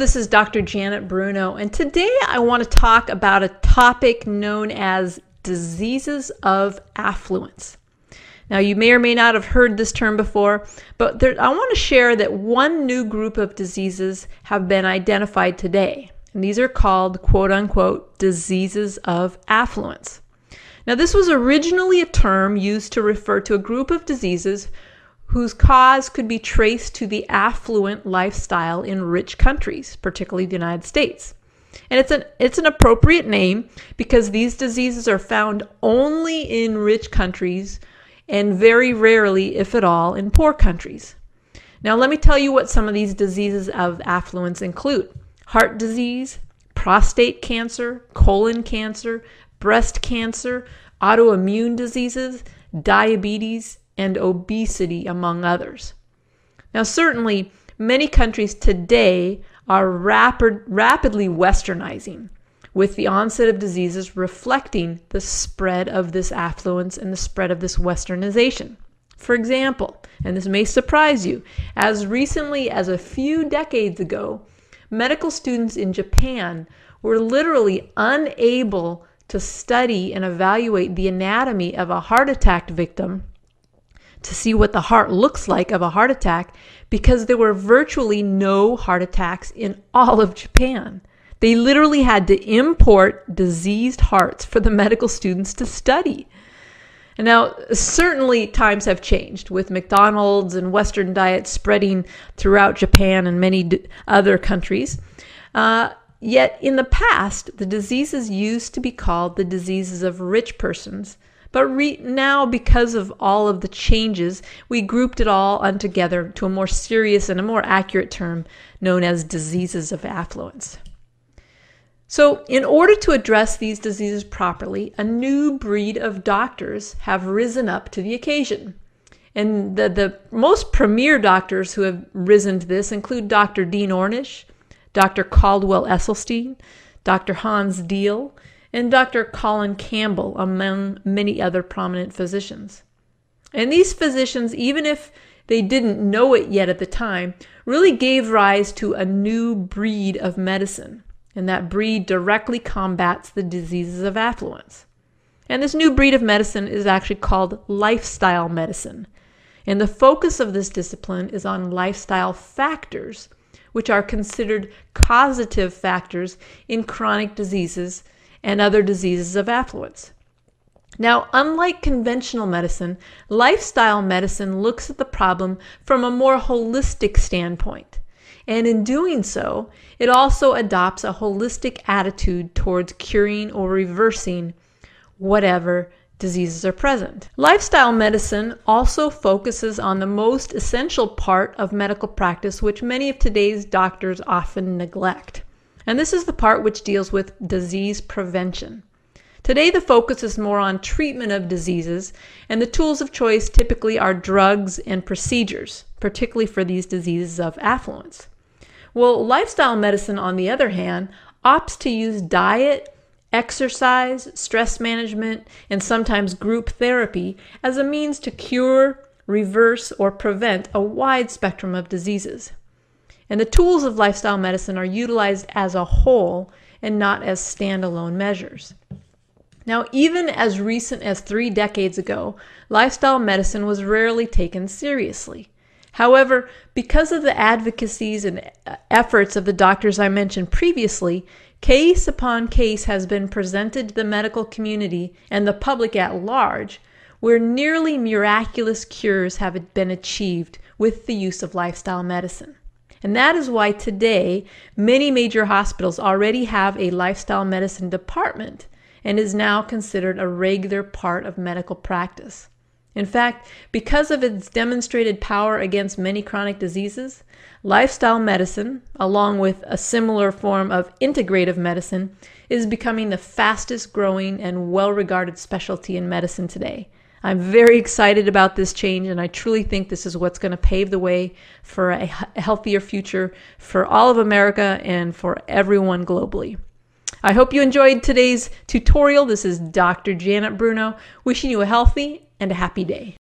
this is Dr. Janet Bruno, and today I want to talk about a topic known as diseases of affluence. Now, you may or may not have heard this term before, but I want to share that one new group of diseases have been identified today, and these are called, quote unquote, diseases of affluence. Now, this was originally a term used to refer to a group of diseases whose cause could be traced to the affluent lifestyle in rich countries, particularly the United States. And it's an appropriate name because these diseases are found only in rich countries and very rarely, if at all, in poor countries. Now, let me tell you what some of these diseases of affluence include. Heart disease, prostate cancer, colon cancer, breast cancer, autoimmune diseases, diabetes, and obesity, among others. Now, certainly, many countries today are rapidly westernizing, with the onset of diseases reflecting the spread of this affluence and the spread of this westernization. For example, and this may surprise you, as recently as a few decades ago, medical students in Japan were literally unable to study and evaluate the anatomy of a heart attack victim to see what the heart looks like of a heart attack, because there were virtually no heart attacks in all of Japan. They literally had to import diseased hearts for the medical students to study. And now, certainly times have changed, with McDonald's and Western diets spreading throughout Japan and many other countries. Yet in the past, the diseases used to be called the diseases of rich persons. But now, because of all of the changes, we grouped it all together to a more serious and a more accurate term known as diseases of affluence. So, in order to address these diseases properly, a new breed of doctors have risen up to the occasion. And the most premier doctors who have risen to this include Dr. Dean Ornish, Dr. Caldwell Esselstyn, Dr. Hans Diehl, and Dr. Colin Campbell, among many other prominent physicians. And these physicians, even if they didn't know it yet at the time, really gave rise to a new breed of medicine. And that breed directly combats the diseases of affluence. And this new breed of medicine is actually called lifestyle medicine. And the focus of this discipline is on lifestyle factors, which are considered causative factors in chronic diseases and other diseases of affluence. Now, unlike conventional medicine, lifestyle medicine looks at the problem from a more holistic standpoint. And in doing so, it also adopts a holistic attitude towards curing or reversing whatever diseases are present. Lifestyle medicine also focuses on the most essential part of medical practice, which many of today's doctors often neglect. And this is the part which deals with disease prevention. Today, the focus is more on treatment of diseases, and the tools of choice typically are drugs and procedures, particularly for these diseases of affluence. Well, lifestyle medicine, on the other hand, opts to use diet, exercise, stress management, and sometimes group therapy as a means to cure, reverse, or prevent a wide spectrum of diseases. And the tools of lifestyle medicine are utilized as a whole and not as standalone measures. Now, even as recent as 3 decades ago, lifestyle medicine was rarely taken seriously. However, because of the advocacies and efforts of the doctors I mentioned previously, case upon case has been presented to the medical community and the public at large, where nearly miraculous cures have been achieved with the use of lifestyle medicine. And that is why today many major hospitals already have a lifestyle medicine department and is now considered a regular part of medical practice. In fact, because of its demonstrated power against many chronic diseases, lifestyle medicine, along with a similar form of integrative medicine, is becoming the fastest growing and well-regarded specialty in medicine today. I'm very excited about this change, and I truly think this is what's going to pave the way for a healthier future for all of America and for everyone globally. I hope you enjoyed today's tutorial. This is Dr. Janet Bruno, wishing you a healthy and a happy day.